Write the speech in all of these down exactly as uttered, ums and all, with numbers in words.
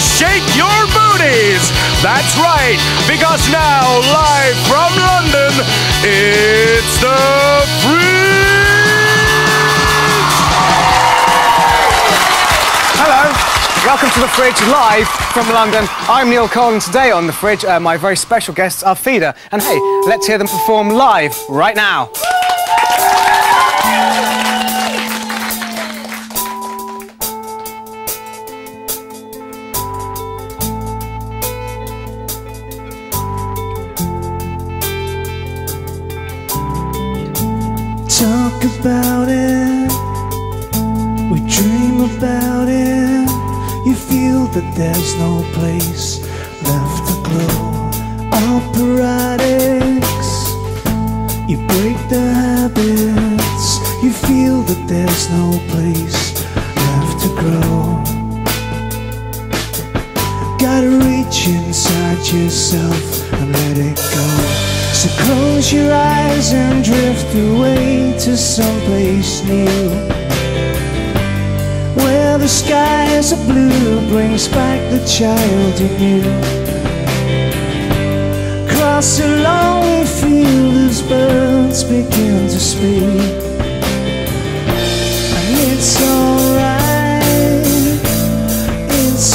shake your booties. That's right, because now, live from London, it's The Fridge! Hello. Welcome to The Fridge, live from London. I'm Neil Cole, and today on The Fridge, uh, my very special guests are Feeder. And hey, let's hear them perform live right now. Talk about it, we dream about it. You feel that there's no place left to glow. Operatics, you break the habits. You feel that there's no place left to grow. Gotta reach inside yourself and let it go. So close your eyes and drift away to someplace new, where the skies are blue, brings back the child in you. Cross a lonely field as birds begin to speak. And it's alright, it's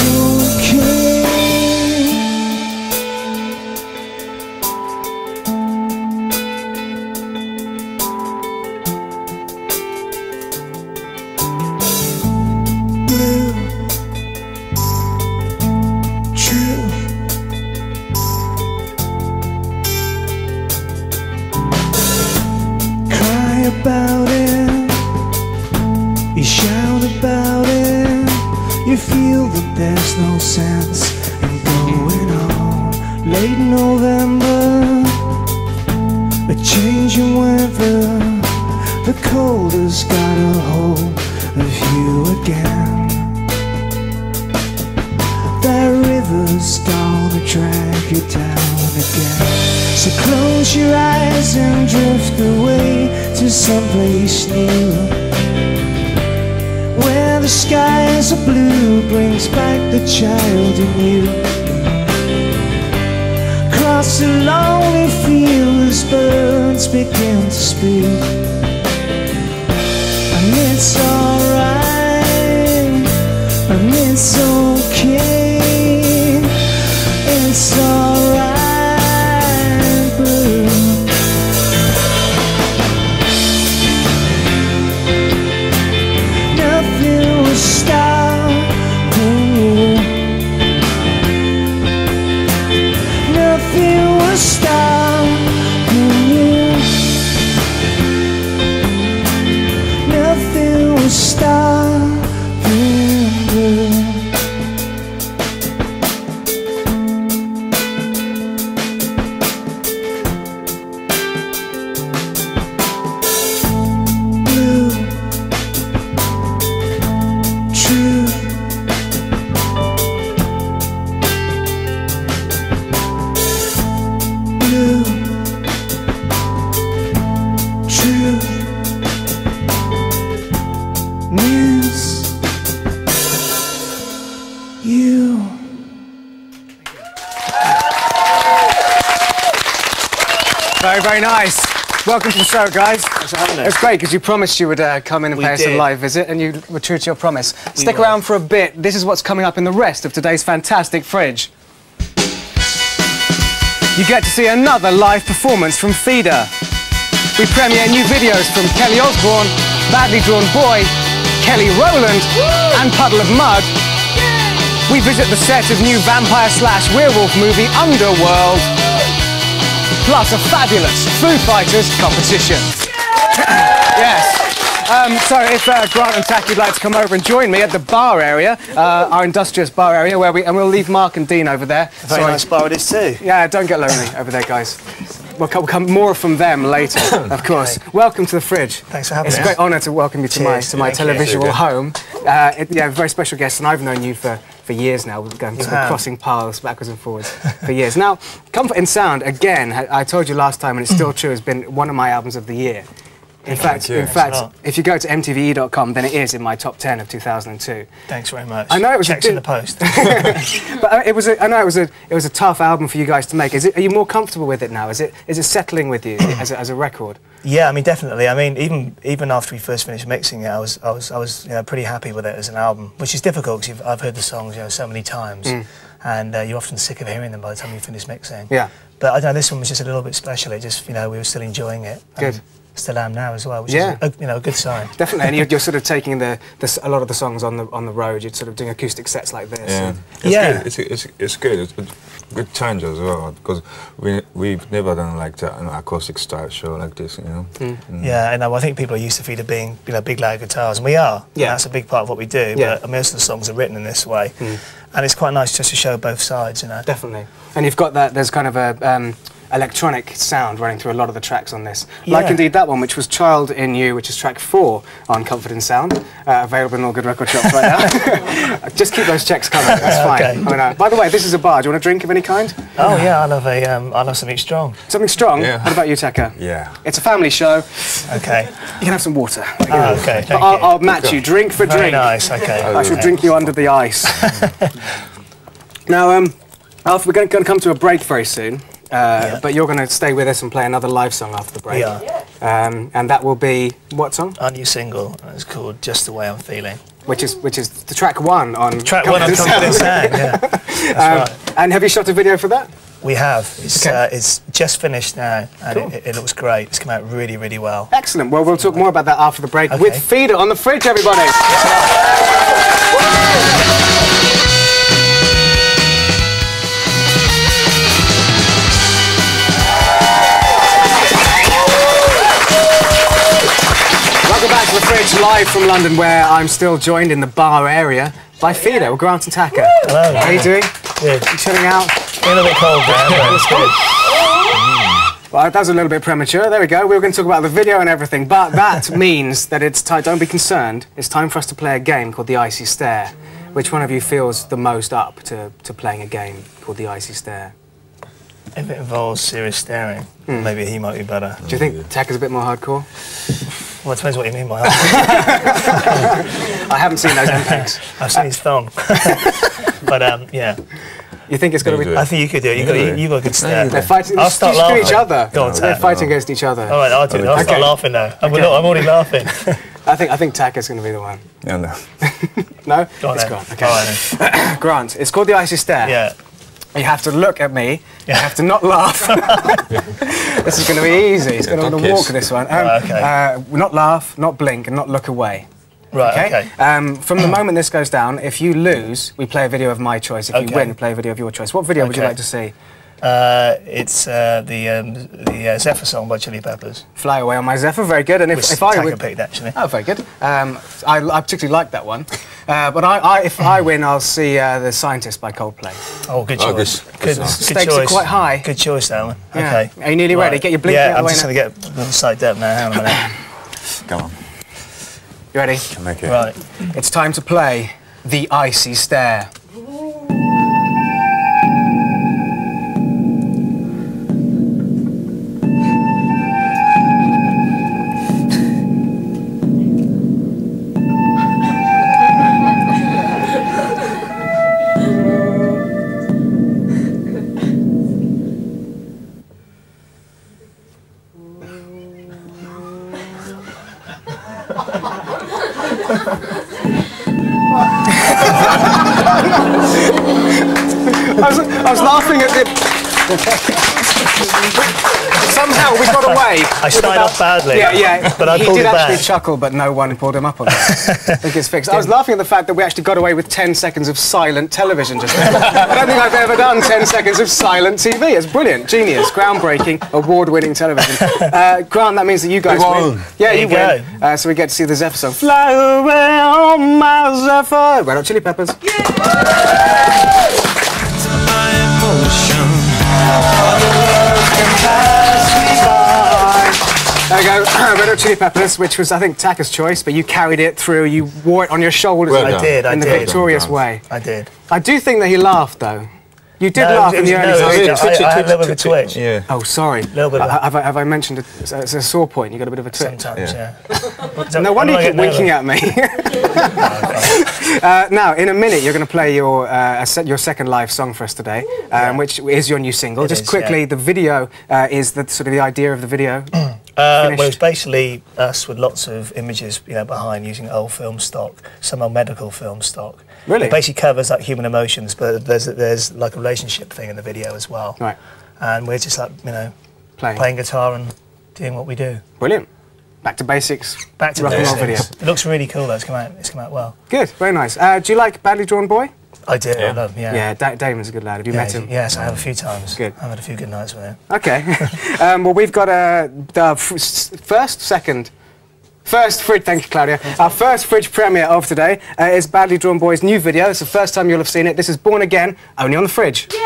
Welcome to the show, guys. Thanks for having us. It's great because you promised you would uh, come in and we pay us a live visit, and you were true to your promise. We Stick were. around for a bit. This is what's coming up in the rest of today's fantastic Fridge. You get to see another live performance from Feeder. We premiere new videos from Kelly Osbourne, Badly Drawn Boy, Kelly Rowland, Woo! and Puddle of Mudd. Yeah! We visit the set of new vampire slash werewolf movie Underworld. Plus a fabulous Foo Fighters competition. Yes. Um, so if uh, Grant and Tack, you'd like to come over and join me at the bar area, uh, our industrious bar area, where we and we'll leave Mark and Dean over there. Very Sorry. nice bar it is too. Yeah, don't get lonely over there, guys. We'll come, we'll come more from them later, of course. Okay. Welcome to The Fridge. Thanks for having it's us. It's a great honour to welcome you to Cheers. my to my Thank televisual home. Uh, it, yeah, very special guest, and I've known you for. For years now, we've gone crossing paths backwards and forwards for years. Now, Comfort in Sound, again, I told you last time, and it's still true, has been one of my albums of the year. In fact, in fact, if you go to m t v e dot com, then it is in my top ten of two thousand two. Thanks very much. I know it was checks a, in the post. But it was. A, I know it was a. It was a tough album for you guys to make. Is it? Are you more comfortable with it now? Is it? Is it settling with you as a, as a record? Yeah, I mean, definitely. I mean, even even after we first finished mixing it, I was I was I was you know, pretty happy with it as an album, which is difficult because I've heard the songs you know so many times, mm. and uh, you're often sick of hearing them by the time you finish mixing. Yeah. But I know this one was just a little bit special. It just you know we were still enjoying it. Good. Still am now as well, which yeah. is a, you know a good sign. Definitely, and you're, you're sort of taking the, the a lot of the songs on the on the road. You're sort of doing acoustic sets like this. Yeah, it's yeah. good. It's, it's it's good. It's a good change as well because we we've never done like that, an acoustic style show like this, you know. Mm. Mm. Yeah, and I think people are used to Feeder being you know big loud guitars, and we are. Yeah, and that's a big part of what we do. Yeah, but most of the songs are written in this way, mm. and it's quite nice just to show both sides, you know. Definitely, and you've got that. There's kind of a. Um, electronic sound running through a lot of the tracks on this. Yeah. Like indeed that one, which was Child in You, which is track four on Comfort in Sound, uh, available in all good record shops right now. Just keep those checks coming, that's fine. Okay. I mean, uh, by the way, this is a bar. Do you want a drink of any kind? Oh, no. Yeah, I love, a, um, I love something strong. Something strong? Yeah. What about you, Tekka? Yeah. It's a family show. Okay. You can have some water. Oh, okay, thank but I'll, you. I'll match you, drink for Very drink. Nice, okay. I shall drink you under the ice. Now, um, Alf, we're going to come to a break very soon. Uh, yeah. But you're going to stay with us and play another live song after the break. Yeah. Um, and that will be what song? Our new single. It's called Just the Way I'm Feeling. Which is which is the track one on track one on Comfort in Sound. Yeah. That's um, right. And have you shot a video for that? We have. It's, okay. uh, it's just finished now, and cool. it, it looks great. It's come out really, really well. Excellent. Well, we'll talk more about that after the break okay. with Feeder on The Fridge, everybody. Yeah. Welcome back to The Fridge, live from London, where I'm still joined in the bar area by Feeder, with Grant and Tekka. Hello. How are you doing? Good. You chilling out? A little bit cold, man. That's good. Mm. Well, that was a little bit premature. There we go. We were going to talk about the video and everything, but that means that it's time, don't be concerned, it's time for us to play a game called The Icy Stare. Which one of you feels the most up to, to playing a game called The Icy Stare? If it involves serious staring, mm. maybe he might be better. Do you think Tekka's a bit more hardcore? Well, it depends what you mean by that. I haven't seen those M P Gs. I've seen his thong. But, um, yeah. You think it's going to be... I think you could do it. You've you got, you got a good step. They're fighting I'll start laughing. each other. Go on, They're Tekka. fighting against each other. All right, I'll do it. I'll okay. start laughing now. I'm, okay. not, I'm already laughing. I think I think Tekka's going to be the one. Yeah, no. No? Go on, it's Grant. Okay. Right, Grant, it's called The Icy Stare. Yeah. You have to look at me. Yeah. You have to not laugh. This is going to be easy. It's going to want to walk this one. Um, oh, okay. uh, not laugh, not blink, and not look away. Right. Okay. okay. Um, from the moment this goes down, if you lose, we play a video of my choice. If okay. you win, we play a video of your choice. What video okay. would you like to see? Uh, it's uh, the um, the uh, Zephyr song by Chili Peppers. Fly Away on My Zephyr, very good. And if, Which if I would, picked, actually. Oh, very good. Um, I, I particularly like that one. Uh, but I, I, if I win, I'll see uh, The Scientist by Coldplay. Oh, good choice. Oh, good, good, good stakes choice. are quite high. Good choice, that one. Yeah. Okay. Are you nearly right. ready? Get your blink yeah, out of the way. I'm just going to get a little side down now. Hang on a minute. Come on. You ready? Can make it. Right. It's time to play The Icy Stare. I was, I was laughing at the... Somehow we got away. I started off badly. Yeah, yeah. But I he pulled did actually back. chuckle, but no one pulled him up on that. I think it's fixed. Didn't. I was laughing at the fact that we actually got away with ten seconds of silent television just now. I don't think I've ever done ten seconds of silent T V. It's brilliant, genius, groundbreaking, award-winning television. Uh, Grant, that means that you guys win. Yeah, there you win. Uh, so we get to see the Zephyr song. Fly away on my Zephyr. Red Hot Chili Peppers. Yeah. There we go, Red Hot Chili Peppers, which was, I think, Tekka's choice, but you carried it through, you wore it on your shoulders. Well I did, I in did. In the victorious way. I did. I do think that he laughed, though. You did no, laugh in the early stages. I had a little bit of a twitch. Yeah. Oh, sorry. Little bit. Uh, have, I, have I mentioned it? It's a sore point? You got a bit of a twitch. Sometimes, yeah. yeah. So no wonder you keep winking at me. uh, now, in a minute, you're going to play your uh, your second live song for us today, um, yeah. which is your new single. It Just is, quickly, yeah. the video uh, is the sort of the idea of the video. Mm. Uh, well, it's basically us with lots of images, you know, behind using old film stock, some old medical film stock. Really? It basically covers like human emotions, but there's there's like a relationship thing in the video as well. Right. And we're just like, you know, playing, playing guitar and doing what we do. Brilliant. Back to basics. Back to rock and roll video. It looks really cool though. It's come out. It's come out well. Good. Very nice. Uh, do you like Badly Drawn Boy? I do, yeah. I love him, yeah. Yeah, da Damon's a good lad. Have you yeah, met him? Yes, I have a few times. Good. I've had a few good nights with him. Okay. um, well, we've got uh, the first, second, first Fridge, thank you, Claudia. Thank you. Our first Fridge premiere of today uh, is Badly Drawn Boy's new video. It's the first time you'll have seen it. This is Born Again, only on the Fridge. Yeah.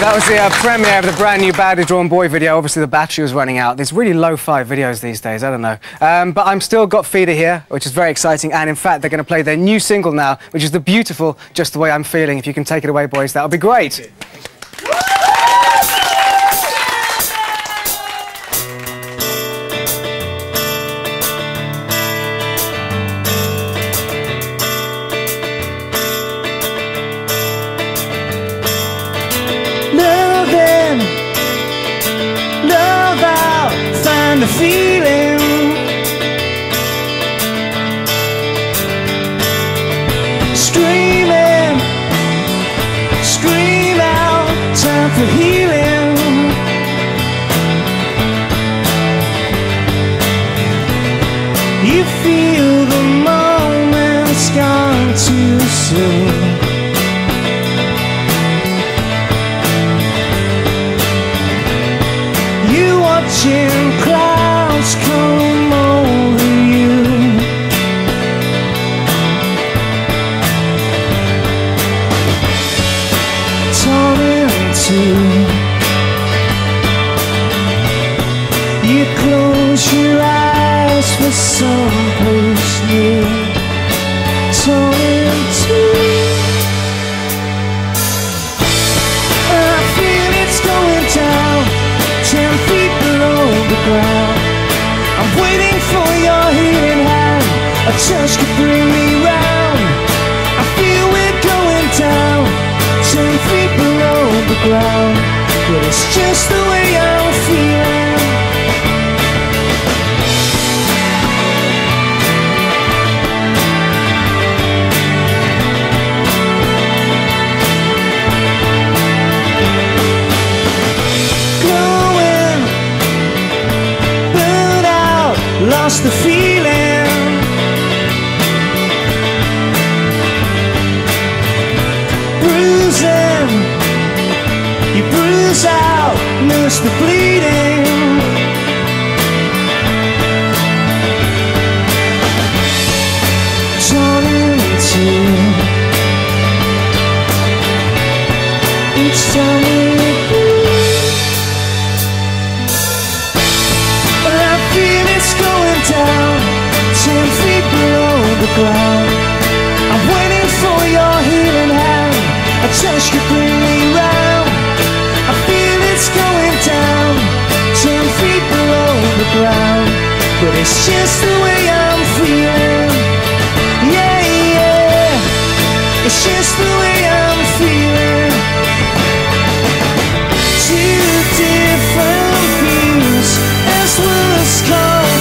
That was the uh, premiere of the brand new Badly Drawn Boy video. Obviously the battery was running out. There's really lo-fi videos these days, I don't know. Um, but I'm still got Feeder here, which is very exciting, and in fact they're going to play their new single now, which is the beautiful Just the Way I'm Feeling. If you can take it away, boys, that would be great. The feeling screaming, scream out, time for healing. You feel the moment's gone too soon. You watching clouds come over you. Torn in two. You close your eyes for someplace new. Torn in two. I feel it's going down, ten feet below the ground. I'm waiting for your healing hand. A touch could bring me round. I feel we're going down, ten feet below the ground. But it's just the way I'm feeling. Lost the feeling. Bruising, you bruise out, miss the bleeding. Torn in two. Each time we ground. I'm waiting for your healing hand. A touch could bring me round. I feel it's going down, ten feet below the ground. But it's just the way I'm feeling. Yeah, yeah. It's just the way I'm feeling. Two different views as words confuse.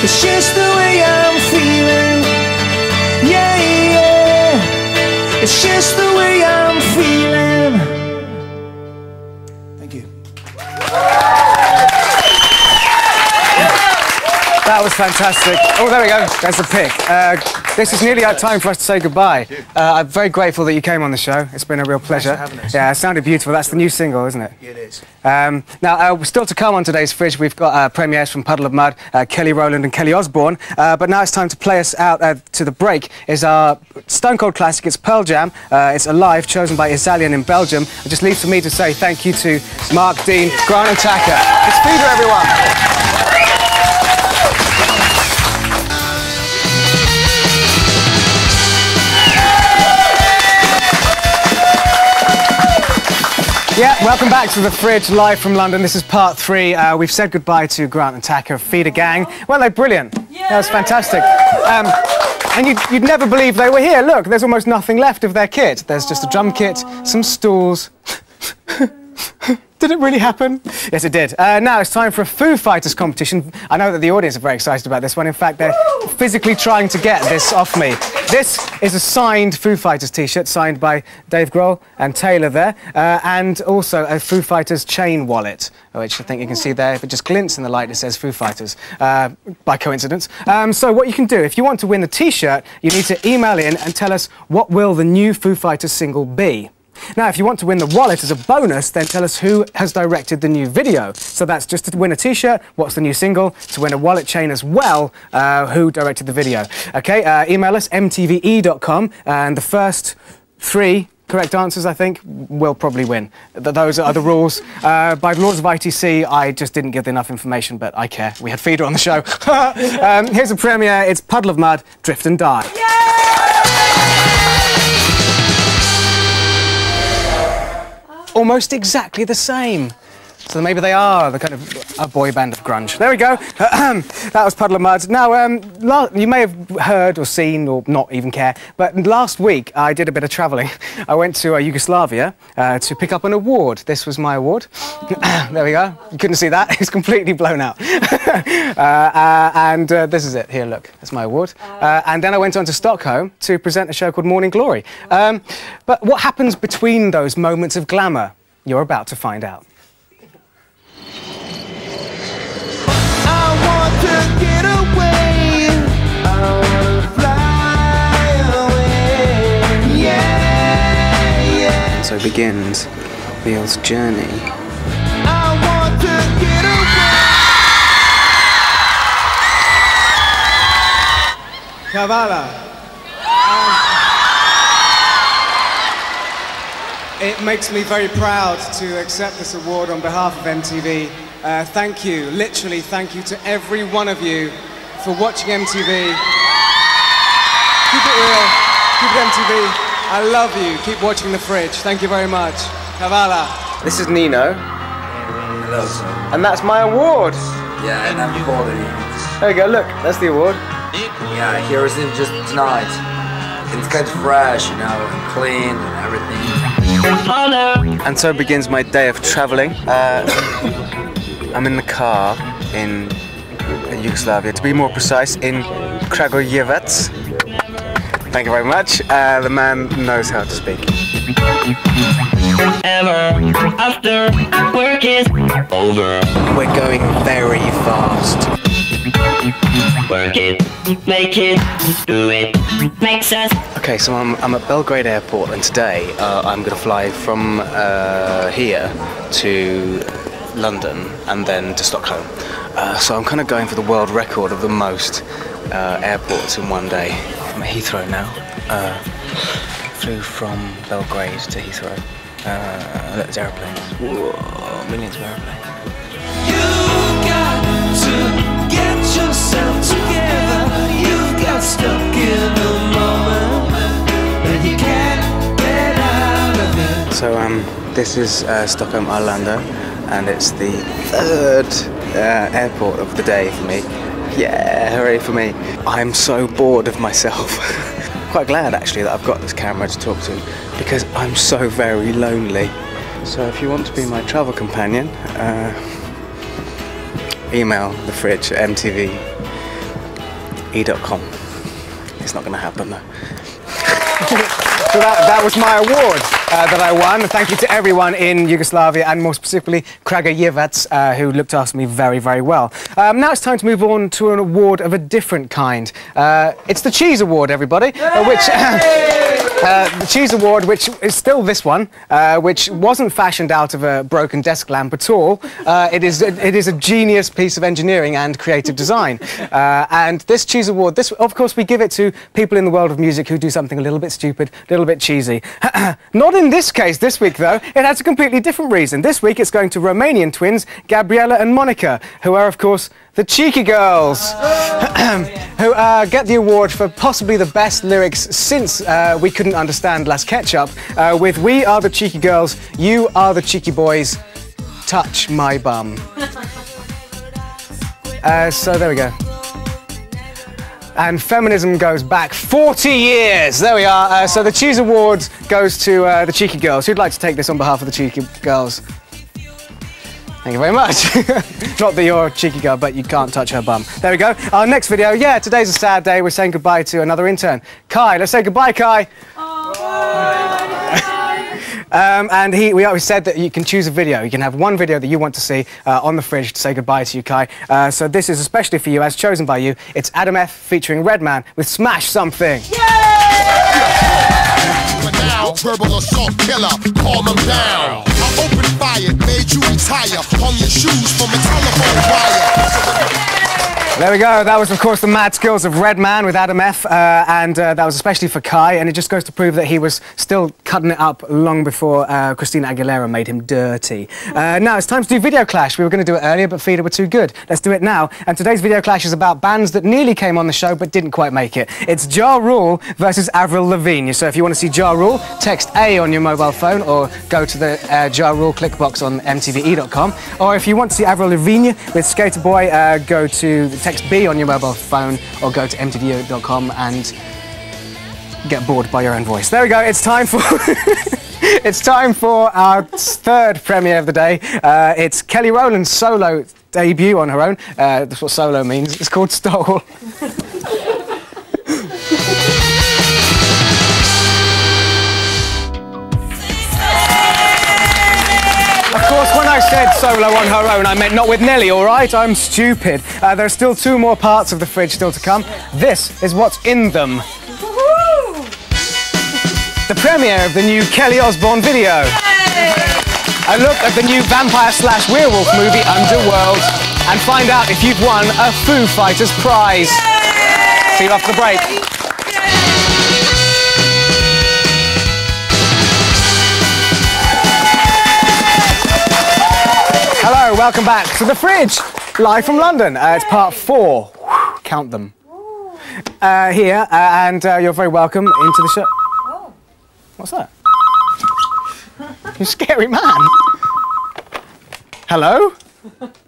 It's just the way I'm feeling. Yeah, yeah. It's just the way I'm feeling. Thank you. That was fantastic. Oh, there we go. There's the pick. Uh, This is nearly our time for us to say goodbye. Uh, I'm very grateful that you came on the show. It's been a real pleasure. Nice having us. Yeah, it sounded beautiful. That's the new single, isn't it? Yeah, it is. Um, now, uh, still to come on today's Fridge, we've got uh, premieres from Puddle of Mudd, uh, Kelly Rowland and Kelly Osbourne. Uh, but now it's time to play us out uh, to the break. Is our Stone Cold classic. It's Pearl Jam. Uh, it's Alive, chosen by Isalian in Belgium. It just leaves for me to say thank you to Mark, Dean, Grant and Taka. It's Feeder, everyone. Yeah, welcome back to The Fridge, live from London. This is part three. Uh, we've said goodbye to Grant and Taka of Feeder Gang. Weren't they brilliant? Yeah. That was fantastic. Um, and you'd, you'd never believe they were here. Look, there's almost nothing left of their kit. There's just a drum kit, some stools. Did it really happen? Yes, it did. Uh, now it's time for a Foo Fighters competition. I know that the audience are very excited about this one. In fact, they're Woo! physically trying to get this off me. This is a signed Foo Fighters T-shirt, signed by Dave Grohl and Taylor there, uh, and also a Foo Fighters chain wallet, which I think you can see there. If it just glints in the light, it says Foo Fighters, uh, by coincidence. Um, so what you can do, if you want to win the T-shirt, you need to email in and tell us what will the new Foo Fighters single be. Now, if you want to win the wallet as a bonus, then tell us who has directed the new video. So that's just to win a T-shirt, what's the new single, to win a wallet chain as well, uh, who directed the video. Okay, uh, email us, m t v e dot com, and the first three correct answers, I think, will probably win. Th those are the rules. Uh, by the laws of I T C, I just didn't give enough information, but I care. We had Feeder on the show. um, here's a premiere. It's Puddle of Mudd, Drift and Die. Yay! Almost exactly the same. So maybe they are the kind of a boy band of grunge. There we go. That was Puddle of Mudd. Now, um, you may have heard or seen or not even care, but last week I did a bit of travelling. I went to uh, Yugoslavia uh, to pick up an award. This was my award. There we go. You couldn't see that. It's completely blown out. uh, uh, and uh, this is it. Here, look. That's my award. Uh, and then I went on to Stockholm to present a show called Morning Glory. Um, but what happens between those moments of glamour? You're about to find out. I want to get away. I want to fly away. Yeah, yeah. So begins Neil's journey. I want to get away. Kavala. Um, it makes me very proud to accept this award on behalf of M T V. Uh, thank you, literally thank you to every one of you for watching M T V. Keep it real, keep it M T V. I love you, keep watching The Fridge. Thank you very much. Kavala. This is Nino. Hello, sir. And that's my award. Yeah, and I'm bothering. There you go, look, that's the award. Yeah, I received just tonight. It's kind of fresh, you know, and clean and everything. And so begins my day of traveling. Uh, I'm in the car in Yugoslavia, to be more precise, in Kragujevac. Thank you very much. Uh, the man knows how to speak. Ever after work is over. We're going very fast. Work it, make it, do it, makes us. Okay, so I'm, I'm at Belgrade Airport, and today uh, I'm going to fly from uh, here to London and then to Stockholm. Uh, so I'm kind of going for the world record of the most uh, airports in one day. I'm at Heathrow now. Uh, flew from Belgrade to Heathrow. Uh, look, there's aeroplanes. Whoa, millions of aeroplanes. You've got to get yourself together. You've got stuck in the moment, and you can't get out of it. So um, this is uh, Stockholm Arlanda. And it's the third uh, airport of the day for me. Yeah, hooray for me. I'm so bored of myself. Quite glad actually that I've got this camera to talk to, because I'm so very lonely. So if you want to be my travel companion, uh, email the fridge at m t v dot com. m t v dot com. It's not going to happen though. So that, that was my award uh, that I won. Thank you to everyone in Yugoslavia and more specifically Kragujevac, uh, who looked after me very, very well. Um, now it's time to move on to an award of a different kind. Uh, it's the Cheese Award, everybody. Uh, which, uh, uh, the Cheese Award, which is still this one, uh, which wasn't fashioned out of a broken desk lamp at all. Uh, it, is, it, it is a genius piece of engineering and creative design. Uh, and this Cheese Award, this, of course, we give it to people in the world of music who do something a little bit stupid, a little bit cheesy. Not in this case this week, though. It has a completely different reason. This week it's going to Romanian twins Gabriela and Monica, who are, of course, the Cheeky Girls, oh, who uh, get the award for possibly the best lyrics since uh, we couldn't understand Las Ketchup, uh, with "We are the Cheeky Girls, you are the Cheeky Boys, touch my bum." uh, so there we go. And feminism goes back forty years. There we are. Uh, so the Cheese Awards goes to uh, the Cheeky Girls. Who'd like to take this on behalf of the Cheeky Girls? Thank you very much. Not that you're a cheeky girl, but you can't touch her bum. There we go. Our next video. Yeah, today's a sad day. We're saying goodbye to another intern. Kai. Let's say goodbye, Kai. Um, and he, we always said that you can choose a video. You can have one video that you want to see uh, on The Fridge to say goodbye to you, Kai. Uh, so this is especially for you, as chosen by you. It's Adam F featuring Redman with "Smash Something." Yay! Now, verbal assault killer, calm him down. I opened fire, made you retire, hung your shoes from a telephone wire. There we go. That was, of course, the mad skills of Redman with Adam F, uh, and uh, that was especially for Kai, and it just goes to prove that he was still cutting it up long before uh, Christina Aguilera made him dirty. Uh, now it's time to do Video Clash. We were going to do it earlier, but Feeder were too good. Let's do it now, and today's Video Clash is about bands that nearly came on the show but didn't quite make it. It's Ja Rule versus Avril Lavigne, so if you want to see Ja Rule, text A on your mobile phone or go to the uh, Ja Rule click box on m t v e dot com, or if you want to see Avril Lavigne with Skater Boy, uh, go to the text B on your mobile phone or go to m t v dot com and get bored by your own voice. There we go, it's time for... it's time for our third premiere of the day. Uh, it's Kelly Rowland's solo debut on her own. Uh, that's what solo means. It's called Stole. Said solo on her own, I meant not with Nelly, all right? I'm stupid. Uh, there's still two more parts of The Fridge still to come. This is what's in them. The premiere of the new Kelly Osbourne video. Yay! A look at the new vampire slash werewolf movie Underworld, and find out if you've won a Foo Fighters prize. Yay! See you after the break. Hello, welcome back to The Fridge, live from London. Uh, it's part four. Count them. Uh, here, uh, and uh, you're very welcome into the show. Oh. What's that? You scary man. Hello?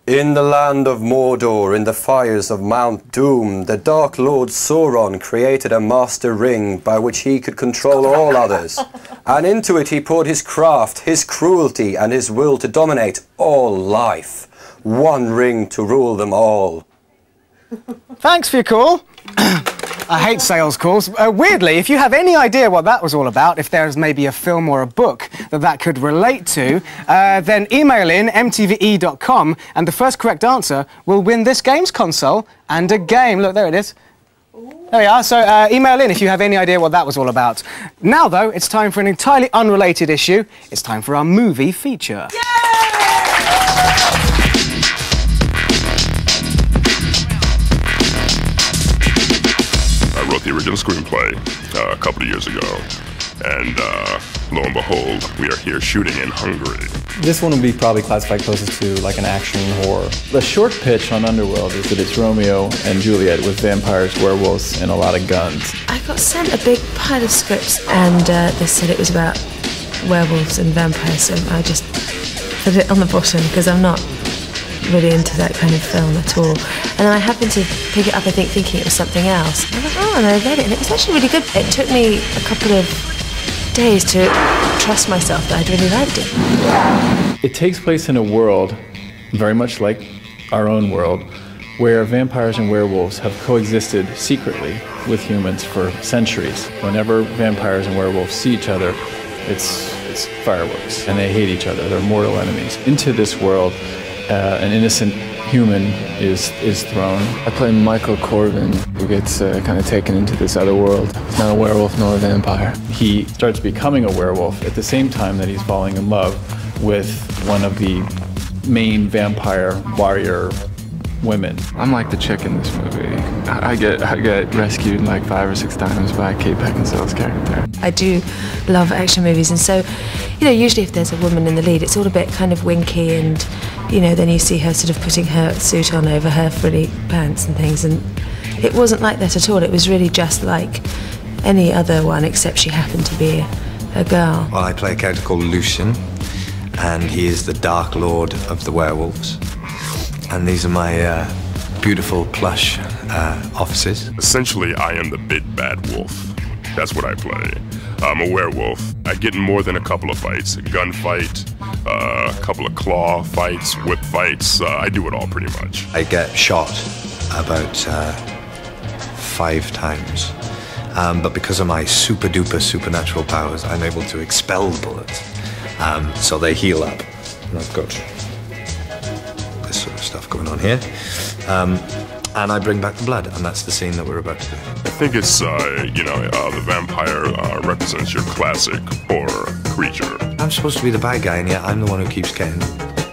In the land of Mordor, in the fires of Mount Doom, the Dark Lord Sauron created a master ring by which he could control all others. And into it he poured his craft, his cruelty, and his will to dominate all life. One ring to rule them all. Thanks for your call. I hate sales calls. Uh, weirdly, if you have any idea what that was all about, if there's maybe a film or a book that that could relate to, uh, then email in m t v e dot com and the first correct answer will win this game's console and a game. Look, there it is. There we are. So uh, email in if you have any idea what that was all about. Now, though, it's time for an entirely unrelated issue. It's time for our movie feature. Yay! The original screenplay uh, a couple of years ago, and uh, lo and behold, we are here shooting in Hungary. This one would be probably classified closest to like an action horror. The short pitch on Underworld is that it's Romeo and Juliet with vampires, werewolves, and a lot of guns. I got sent a big pile of scripts, and uh, they said it was about werewolves and vampires, so I just put it on the bottom because I'm not really into that kind of film at all. And then I happened to pick it up, I think, thinking it was something else. And I was like, oh, and I read it, and it was actually really good. It took me a couple of days to trust myself that I'd really liked it. It takes place in a world very much like our own world, where vampires and werewolves have coexisted secretly with humans for centuries. Whenever vampires and werewolves see each other, it's, it's fireworks, and they hate each other. They're mortal enemies. Into this world, uh, an innocent human is, is thrown. I play Michael Corvin, who gets uh, kind of taken into this other world. He's not a werewolf nor a vampire. He starts becoming a werewolf at the same time that he's falling in love with one of the main vampire warrior women. I'm like the chick in this movie. I get I get rescued like five or six times by Kate Beckinsale's character. I do love action movies, and so, you know, usually if there's a woman in the lead, it's all a bit kind of winky, and, you know, then you see her sort of putting her suit on over her frilly pants and things, and it wasn't like that at all. It was really just like any other one, except she happened to be a, a girl. Well, I play a character called Lucian, and he is the Dark Lord of the Werewolves. And these are my uh, beautiful plush uh, offices. Essentially, I am the big bad wolf. That's what I play. I'm a werewolf. I get in more than a couple of fights. A gun fight, uh, a couple of claw fights, whip fights. Uh, I do it all pretty much. I get shot about uh, five times. Um, but because of my super duper supernatural powers, I'm able to expel bullets. Um, so they heal up. And I've got this sort of stuff going on here. Um, and I bring back the blood, and that's the scene that we're about to do. I think it's, uh, you know, uh, the vampire uh, represents your classic horror creature. I'm supposed to be the bad guy, and yet I'm the one who keeps getting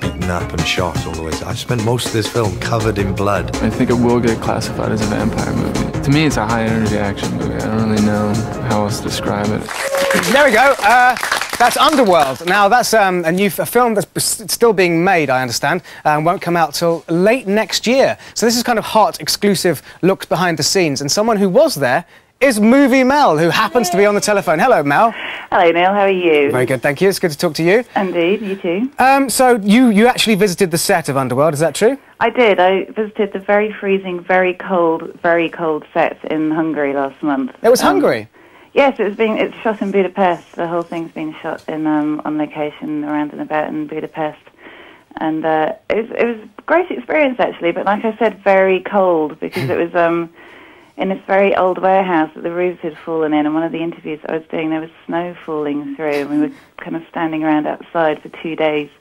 beaten up and shot all the way. I've spent most of this film covered in blood. I think it will get classified as a vampire movie. To me, it's a high-energy action movie. I don't really know how else to describe it. There we go. Uh... That's Underworld. Now, that's um, a new f a film that's still being made, I understand, and won't come out till late next year. So this is kind of hot, exclusive looks behind the scenes. And someone who was there is Movie Mel, who happens Yay. to be on the telephone. Hello, Mel. Hello, Neil. How are you? Very good, thank you. It's good to talk to you. Indeed, you too. Um, so you, you actually visited the set of Underworld, is that true? I did. I visited the very freezing, very cold, very cold set in Hungary last month. It was um, Hungary? Yes, it's being it's shot in Budapest. The whole thing's been shot in um, on location around and about in Budapest, and uh, it, it was a great experience actually. But like I said, very cold because it was um, in this very old warehouse that the roofs had fallen in. And one of the interviews I was doing, there was snow falling through, and we were kind of standing around outside for two days.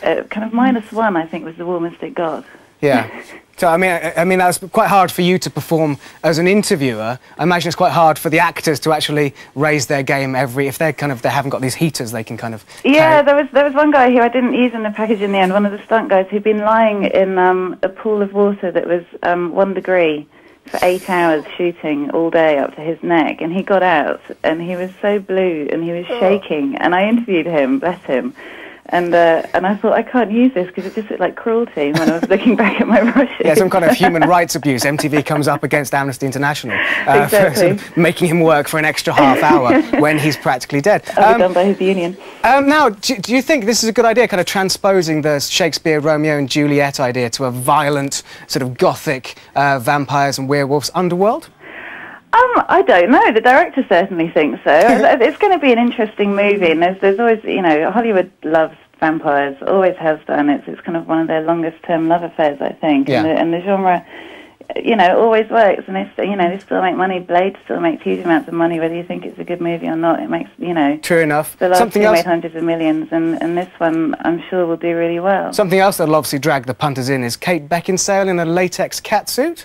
Uh, kind of minus one, I think, was the warmest it got. Yeah. So, I mean, I, I mean, that's quite hard for you to perform as an interviewer. I imagine it's quite hard for the actors to actually raise their game every... If they're kind of... They haven't got these heaters, they can kind of... Yeah, there was, there was one guy who I didn't use in the package in the end, one of the stunt guys, who'd been lying in um, a pool of water that was um, one degree for eight hours shooting all day up to his neck, and he got out, and he was so blue, and he was shaking, and I interviewed him, bless him. And, uh, and I thought, I can't use this because it just looked like cruelty when I was looking back at my brushes. Yeah, some kind of human rights abuse. M T V comes up against Amnesty International uh, exactly. for sort of making him work for an extra half hour when he's practically dead. Um, done by his union. Um, now, do, do you think this is a good idea, kind of transposing the Shakespeare Romeo and Juliet idea to a violent, sort of gothic uh, vampires and werewolves underworld? Um, I don't know. The director certainly thinks so. It's going to be an interesting movie, and there's, there's always, you know, Hollywood loves vampires, always has done. It's, it's kind of one of their longest-term love affairs, I think, yeah. and, the, and the genre, you know, always works, and it's, you know, they still make money. Blade still makes huge amounts of money, whether you think it's a good movie or not. It makes, you know... True enough. The last Something else... made hundreds of millions, and, and this one, I'm sure, will do really well. Something else that'll obviously drag the punters in is Kate Beckinsale in a latex catsuit.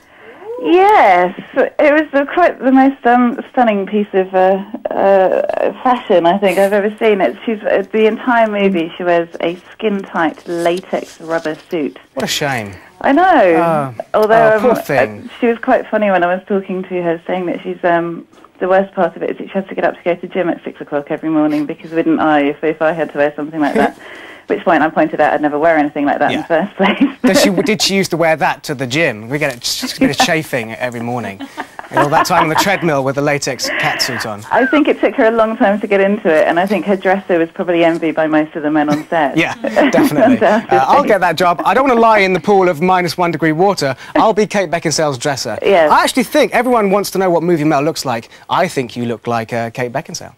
Yes, it was the, quite the most um, stunning piece of uh, uh, fashion I think I've ever seen. It. She's uh, the entire movie. She wears a skin-tight latex rubber suit. What a shame! I know. Oh, Although oh, poor um, thing. I, she was quite funny when I was talking to her, saying that she's um, the worst part of it is that she has to get up to go to gym at six o'clock every morning because wouldn't I if if I had to wear something like that. At which point I pointed out I'd never wear anything like that yeah. in the first place. Does she, did she used to wear that to the gym? We get a bit of chafing every morning. And all that time on the treadmill with the latex catsuit on. I think it took her a long time to get into it, and I think her dresser was probably envied by most of the men on set. Yeah, definitely. uh, I'll get that job. I don't want to lie in the pool of minus one degree water. I'll be Kate Beckinsale's dresser. Yes. I actually think everyone wants to know what Movie Mel looks like. I think you look like uh, Kate Beckinsale.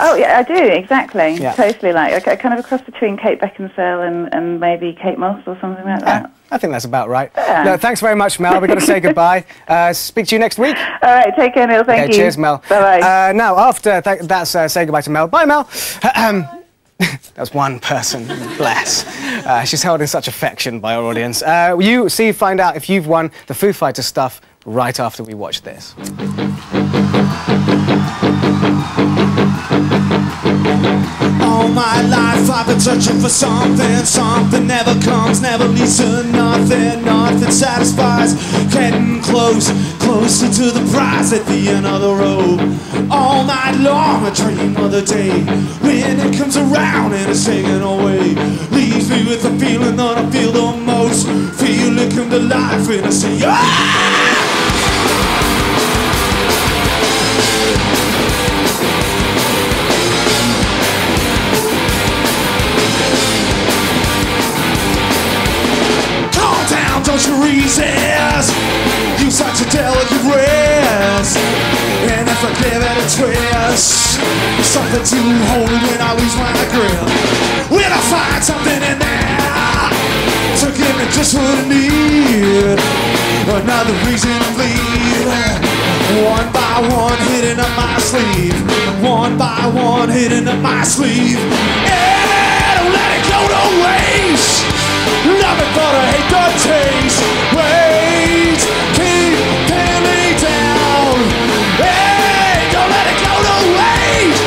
Oh, yeah, I do, exactly. Yeah. Totally like. Kind of a cross between Kate Beckinsale and, and maybe Kate Moss or something like yeah. that. I think that's about right. Yeah. No, thanks very much, Mel. We've got to say goodbye. Uh, speak to you next week. All right, take care, Neil. Thank okay, you. Cheers, Mel. Bye-bye. Uh, now, after th that's uh, say goodbye to Mel. Bye, Mel. That's one person, bless. Uh, she's held in such affection by our audience. Uh, you see, find out if you've won the Foo Fighters stuff right after we watch this. All my life I've been searching for something. Something never comes, never leads to nothing. Nothing satisfies. Getting close, closer to the prize at the end of the road. All night long I dream of the day when it comes around and it's taken away. Leaves me with the feeling that I feel the most. Feel it come to life and I say, ah! Don't you resist? You such a delicate wrist. And if I give it a twist, there's something to hold it when I lose my grip. When I find something in there to give me just what I need, another reason to bleed. One by one hidden up my sleeve. One by one hidden up my sleeve. Yeah, don't let it go to waste. Love it, but I hate the taste. Wait, keep pinning down. Hey, don't let it go to waste.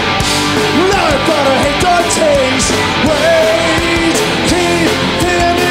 Love it, but I hate the taste. Wait, keep pinning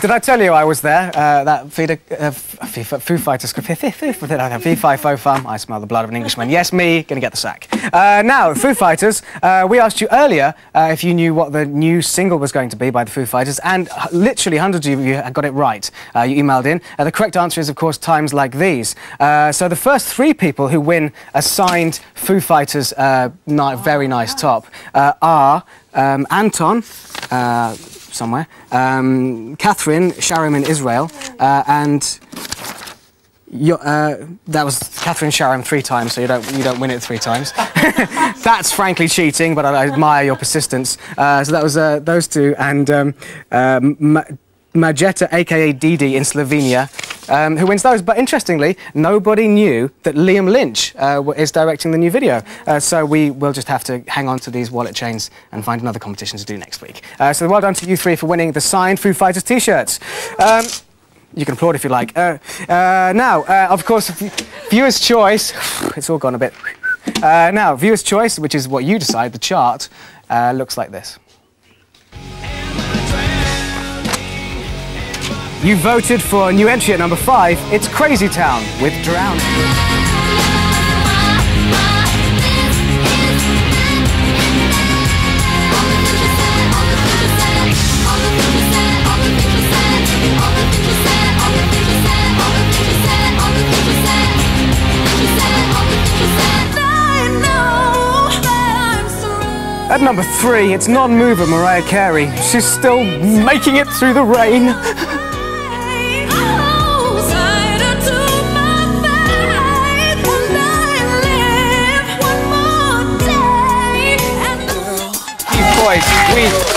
Did I tell you I was there? Uh, that Feeder, uh, Foo Fighters script. V five O Farm. I smell the blood of an Englishman. Yes, me. Gonna get the sack. Uh, now, Foo Fighters. Uh, we asked you earlier uh, if you knew what the new single was going to be by the Foo Fighters, and literally hundreds of you got it right. Uh, you emailed in. Uh, the correct answer is, of course, Times Like These. Uh, so the first three people who win a signed Foo Fighters uh, ni very nice top uh, are um, Anton. Uh, somewhere, um, Catherine, Sharon in Israel, uh, and you, uh, that was Catherine Sharon three times, so you don't, you don't win it three times. That's frankly cheating, but I, I admire your persistence. Uh, so that was uh, those two, and um, uh, Ma Majeta, a k a. Didi in Slovenia, um, who wins those. But interestingly, nobody knew that Liam Lynch uh, is directing the new video. Uh, so we will just have to hang on to these wallet chains and find another competition to do next week. Uh, so well done to you three for winning the signed Foo Fighters T-shirts. Um, you can applaud if you like. Uh, uh, now, uh, of course, viewer's choice. It's all gone a bit. Uh, now, viewer's choice, which is what you decide, the chart, uh, looks like this. You voted for a new entry at number five. It's Crazy Town with Drown. At number three, it's Non-Mover, Mariah Carey. She's still making it through the rain.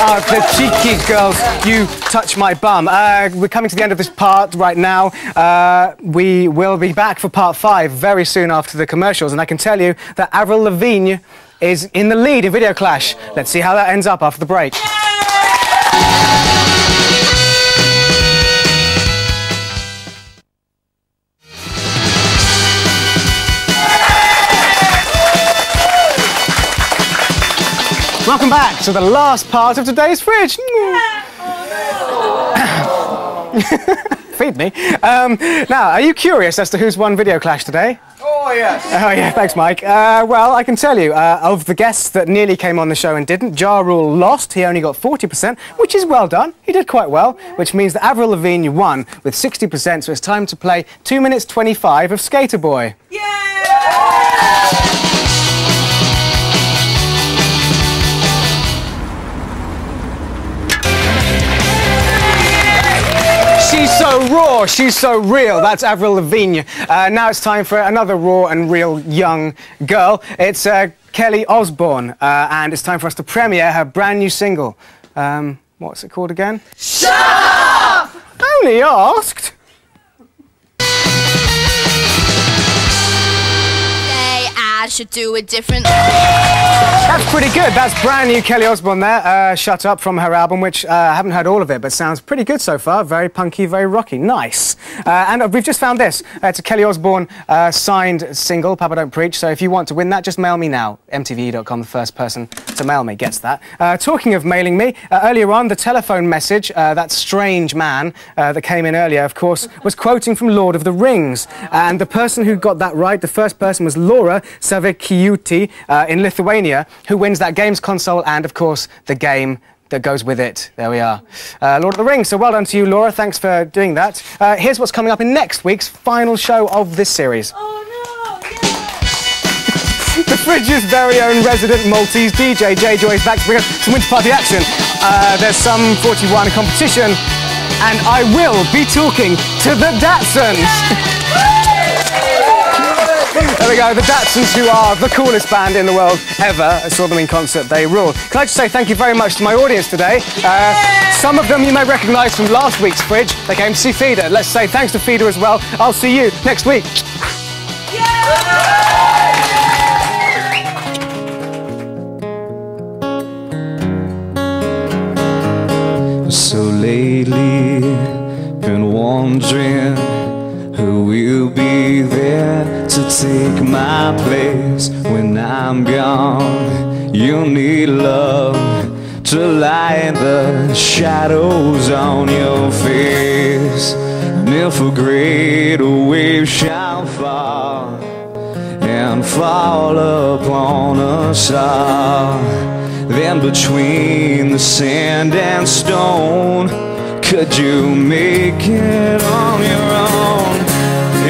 of the Cheeky Girls, You Touch My Bum. Uh, we're coming to the end of this part right now. Uh, we will be back for part five very soon after the commercials, and I can tell you that Avril Lavigne is in the lead in Video Clash. Let's see how that ends up after the break. Welcome back to the last part of today's Fridge. Feed me. Um, now, are you curious as to who's won Video Clash today? Oh, yes. Oh, yeah, thanks, Mike. Uh, well, I can tell you, uh, of the guests that nearly came on the show and didn't, Ja Rule lost. He only got forty percent, which is well done. He did quite well, which means that Avril Lavigne won with sixty percent, so it's time to play two minutes twenty-five of Skater Boy. Yeah! She's so raw, she's so real. That's Avril Lavigne. Uh, now it's time for another raw and real young girl. It's uh, Kelly Osbourne, uh, and it's time for us to premiere her brand new single. Um, what's it called again? Shut Up! Only asked. I should do it differently. That's pretty good. That's brand new Kelly Osbourne there. Uh, Shut Up from her album, which uh, I haven't heard all of it, but sounds pretty good so far. Very punky, very rocky. Nice. Uh, and we've just found this. Uh, it's a Kelly Osbourne uh, signed single, Papa Don't Preach. So if you want to win that, just mail me now. M T V dot com, the first person to mail me gets that. Uh, talking of mailing me, uh, earlier on, the telephone message, uh, that strange man uh, that came in earlier, of course, was quoting from Lord of the Rings. And the person who got that right, the first person, was Laura Savikiuti uh, in Lithuania, who wins that games console and, of course, the game that goes with it. There we are. Uh, Lord of the Rings. So well done to you, Laura. Thanks for doing that. Uh, here's what's coming up in next week's final show of this series. Oh, no! Yeah. The Fridge's very own resident Maltese D J, J-Joy, is back to bring us some Winter Party action. Uh, there's some forty-one competition, and I will be talking to the Datsuns. Yeah. There we go, the Datsuns, who are the coolest band in the world ever. I saw them in concert, they rule. Can I just say thank you very much to my audience today. Uh, some of them you may recognise from last week's Fridge. They came to see Feeder. Let's say thanks to Feeder as well. I'll see you next week. So lately, been wondering who will be there to take my place when I'm gone? You need love to light the shadows on your face. And if a great wave shall fall and fall upon us all, then between the sand and stone, could you make it on your own?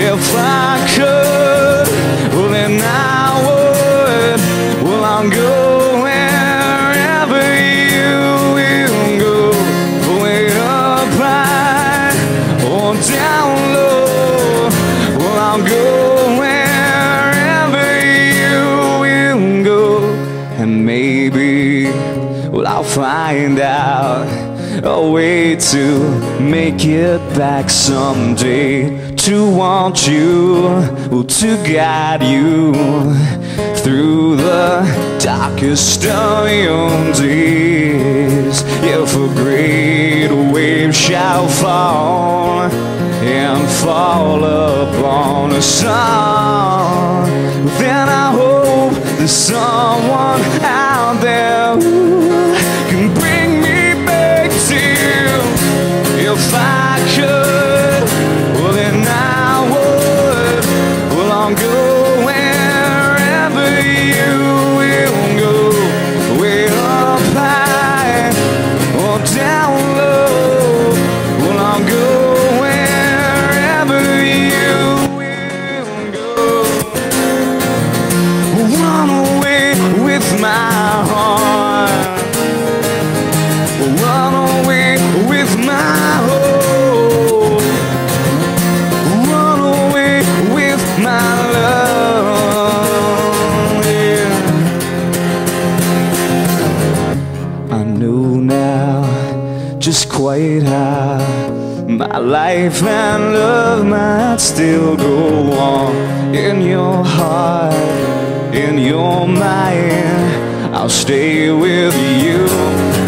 If I could, well then I would. Well, I'll go wherever you will go, way up high or down low. Well, I'll go wherever you will go, and maybe, well, I'll find out a way to make it back someday. To want you, well, to guide you through the darkest of your days. If a great wave shall fall and fall upon us all, then I hope there's someone out there who can bring me back to you. If I could, go wherever you will go, way up high or down low. Well, I'll go wherever you will go. Run away with my heart. life and love might still go on. In your heart, in your mind, I'll stay with you.